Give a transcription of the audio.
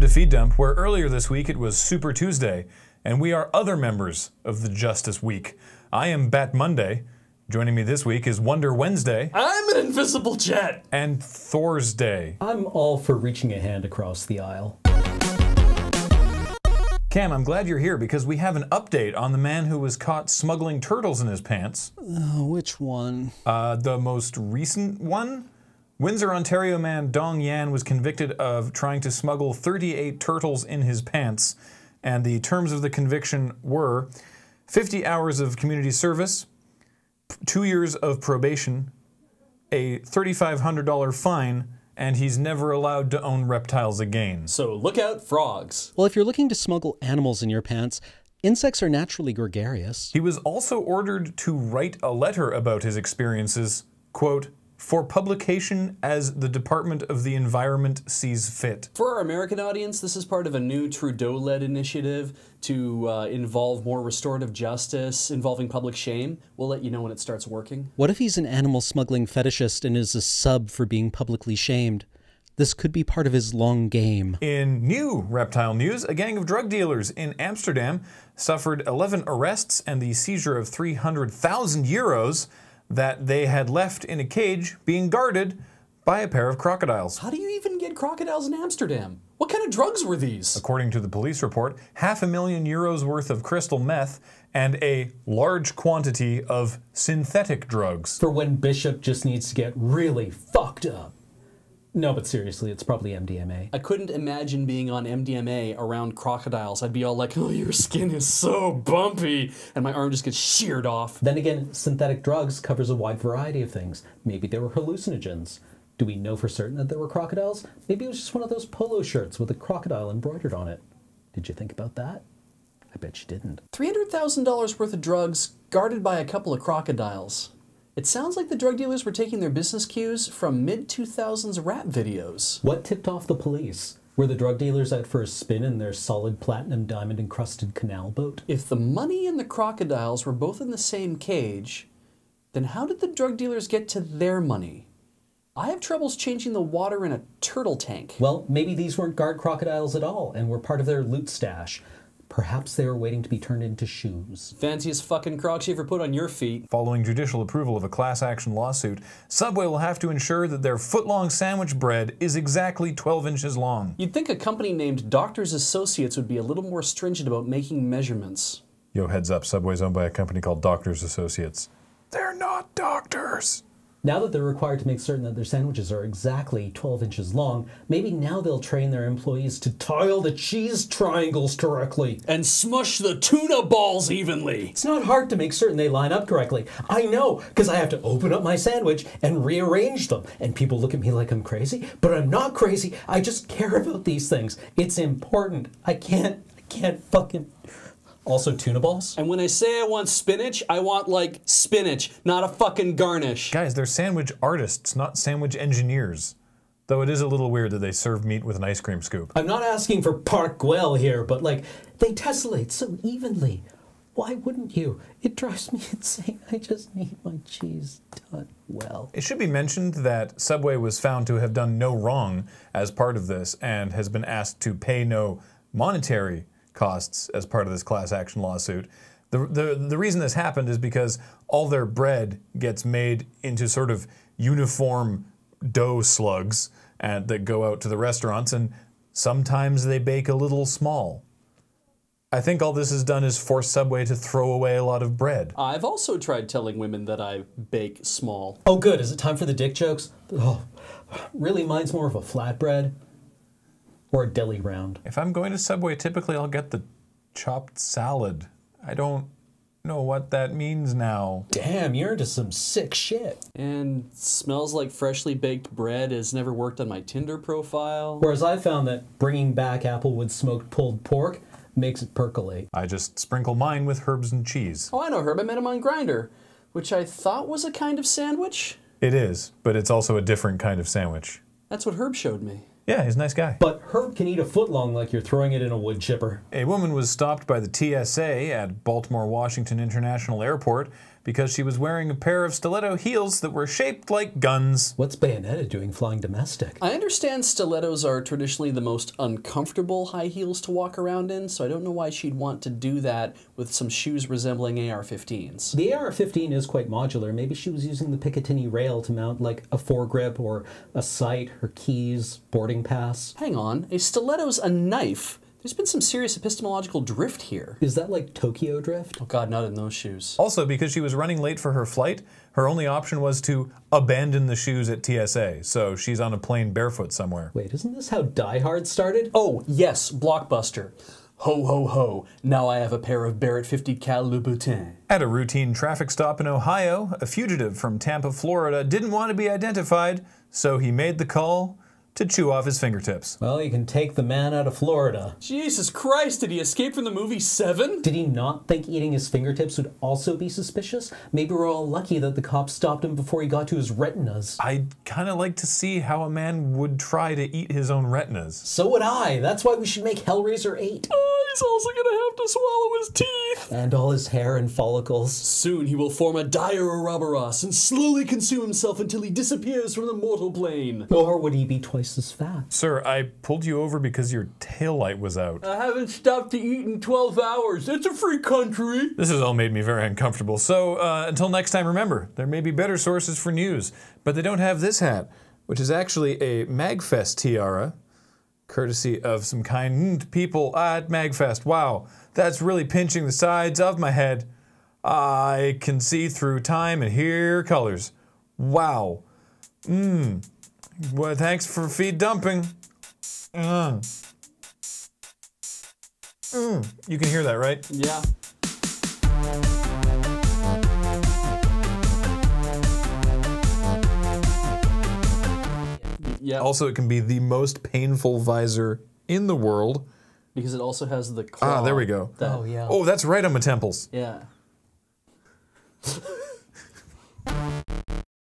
Welcome to Feed Dump, where earlier this week it was Super Tuesday, and we are other members of the Justice Week. I am Bat Monday. Joining me this week is Wonder Wednesday. I'm an invisible jet! And Thor's Day. I'm all for reaching a hand across the aisle. Cam, I'm glad you're here because we have an update on the man who was caught smuggling turtles in his pants. Which one? The most recent one? Windsor, Ontario man Dong Yan was convicted of trying to smuggle 38 turtles in his pants, and the terms of the conviction were 50 hours of community service, 2 years of probation, a $3,500 fine, and he's never allowed to own reptiles again. So look out, frogs. Well, if you're looking to smuggle animals in your pants, insects are naturally gregarious. He was also ordered to write a letter about his experiences, quote, for publication as the Department of the Environment sees fit. For our American audience, this is part of a new Trudeau-led initiative to involve more restorative justice involving public shame. We'll let you know when it starts working. What if he's an animal smuggling fetishist and is a sub for being publicly shamed? This could be part of his long game. In new reptile news, a gang of drug dealers in Amsterdam suffered 11 arrests and the seizure of 300,000 euros that they had left in a cage being guarded by a pair of crocodiles. How do you even get crocodiles in Amsterdam? What kind of drugs were these? According to the police report, €500,000 worth of crystal meth and a large quantity of synthetic drugs. For when Bishop just needs to get really fucked up. No, but seriously, it's probably MDMA. I couldn't imagine being on MDMA around crocodiles. I'd be all like, oh, your skin is so bumpy, and my arm just gets sheared off. Then again, synthetic drugs covers a wide variety of things. Maybe they were hallucinogens. Do we know for certain that there were crocodiles? Maybe it was just one of those polo shirts with a crocodile embroidered on it. Did you think about that? I bet you didn't. $300,000 worth of drugs guarded by a couple of crocodiles. It sounds like the drug dealers were taking their business cues from mid-2000s rap videos. What tipped off the police? Were the drug dealers out for a spin in their solid platinum diamond encrusted canal boat? If the money and the crocodiles were both in the same cage, then how did the drug dealers get to their money? I have troubles changing the water in a turtle tank. Well, maybe these weren't guard crocodiles at all and were part of their loot stash. Perhaps they were waiting to be turned into shoes. Fanciest fucking crocs you ever put on your feet. Following judicial approval of a class action lawsuit, Subway will have to ensure that their foot-long sandwich bread is exactly 12 inches long. You'd think a company named Doctor's Associates would be a little more stringent about making measurements. Yo, heads up, Subway's owned by a company called Doctor's Associates. They're not doctors! Now that they're required to make certain that their sandwiches are exactly 12 inches long, maybe now they'll train their employees to tile the cheese triangles correctly. And smush the tuna balls evenly. It's not hard to make certain they line up correctly. I know, because I have to open up my sandwich and rearrange them. And people look at me like I'm crazy, but I'm not crazy. I just care about these things. It's important. I can't fucking... Also tuna balls. And when I say I want spinach, I want, like, spinach, not a fucking garnish. Guys, they're sandwich artists, not sandwich engineers. Though it is a little weird that they serve meat with an ice cream scoop. I'm not asking for Park Güell here, but, like, they tessellate so evenly. Why wouldn't you? It drives me insane. I just need my cheese done well. It should be mentioned that Subway was found to have done no wrong as part of this and has been asked to pay no monetary costs as part of this class action lawsuit. The reason this happened is because all their bread gets made into sort of uniform dough slugs and that go out to the restaurants, and sometimes they bake a little small. I think all this has done is force Subway to throw away a lot of bread. I've also tried telling women that I bake small. Oh good, is it time for the dick jokes? Oh, really, mine's more of a flatbread. Or a deli round. If I'm going to Subway, typically I'll get the chopped salad. I don't know what that means now. Damn, you're into some sick shit. And smells like freshly baked bread has never worked on my Tinder profile. Whereas I found that bringing back Applewood smoked pulled pork makes it percolate. I just sprinkle mine with herbs and cheese. Oh, I know Herb. I met him on Grindr, which I thought was a kind of sandwich. It is, but it's also a different kind of sandwich. That's what Herb showed me. Yeah, he's a nice guy. But Herb can eat a footlong like you're throwing it in a wood chipper. A woman was stopped by the TSA at Baltimore Washington International Airport because she was wearing a pair of stiletto heels that were shaped like guns. What's Bayonetta doing flying domestic? I understand stilettos are traditionally the most uncomfortable high heels to walk around in, so I don't know why she'd want to do that with some shoes resembling AR-15s. The AR-15 is quite modular. Maybe she was using the Picatinny rail to mount like a foregrip or a sight, her keys, boarding pass. Hang on, a stiletto's a knife. There's been some serious epistemological drift here. Is that like Tokyo drift? Oh God, not in those shoes. Also, because she was running late for her flight, her only option was to abandon the shoes at TSA, so she's on a plane barefoot somewhere. Wait, isn't this how Die Hard started? Oh, yes, Blockbuster. Ho, ho, ho, now I have a pair of Barrett 50 cal Louboutin. At a routine traffic stop in Ohio, a fugitive from Tampa, Florida didn't want to be identified, so he made the call to chew off his fingertips. Well, you can take the man out of Florida. Jesus Christ, did he escape from the movie Seven? Did he not think eating his fingertips would also be suspicious? Maybe we're all lucky that the cops stopped him before he got to his retinas. I'd kind of like to see how a man would try to eat his own retinas. So would I. That's why we should make Hellraiser 8. He's also gonna have to swallow his teeth. And all his hair and follicles. Soon he will form a dire Ouroboros and slowly consume himself until he disappears from the mortal plane. Or would he be twice as fat? Sir, I pulled you over because your taillight was out. I haven't stopped to eat in 12 hours. It's a free country. This has all made me very uncomfortable. So until next time, remember, there may be better sources for news, but they don't have this hat, which is actually a MagFest tiara. Courtesy of some kind people at MagFest. Wow, that's really pinching the sides of my head. I can see through time and hear colors. Wow. Well, thanks for feed dumping. You can hear that, right? Yeah. Yep. Also, it can be the most painful visor in the world. Because it also has the claw. Ah, there we go. Oh, yeah. Oh, that's right on my temples. Yeah.